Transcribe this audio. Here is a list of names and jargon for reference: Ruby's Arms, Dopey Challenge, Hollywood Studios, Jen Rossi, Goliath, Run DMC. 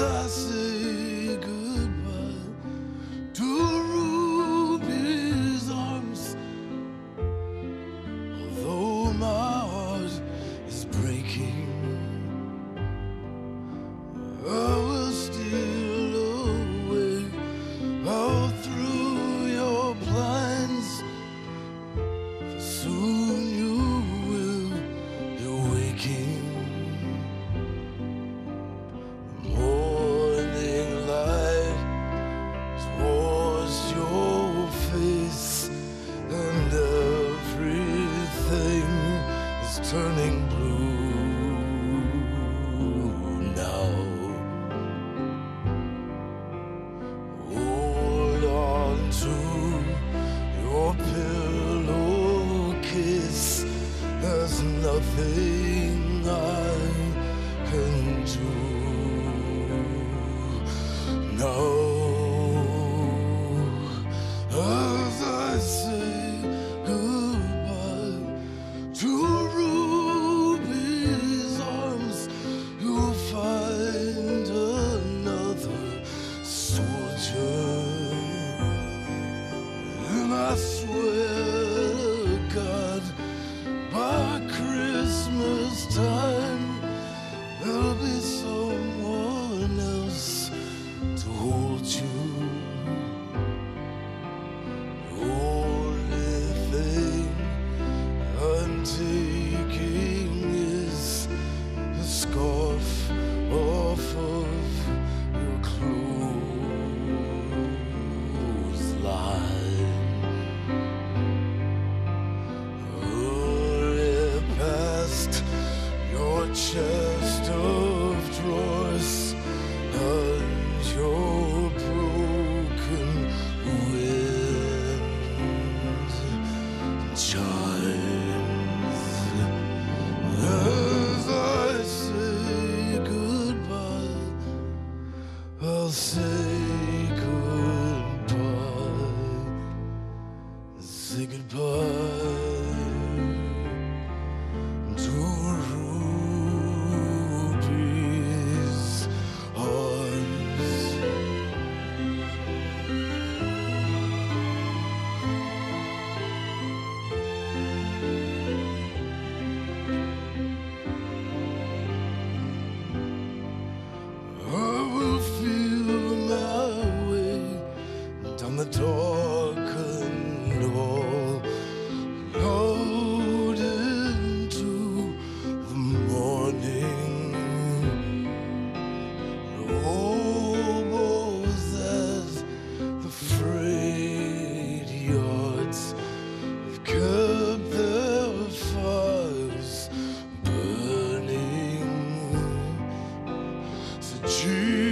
as I say goodbye to Ruby's arms. Although my heart is breaking, I will steal away out through your blinds, for soon you will be waking. Turning blue now. Hold on to your pillowcase. There's nothing I can do now. As I say goodbye to I swear to God, by Christmas time, there'll be someone else to hold you. The only thing I'm taking is the scarf off of your clothesline. Chest of drawers and your broken wind chimes. As I say goodbye, I'll say goodbye. Say goodbye to Ruby. The darkened wall, out into the morning. The hoboes at the freight yards have kept their fires burning. So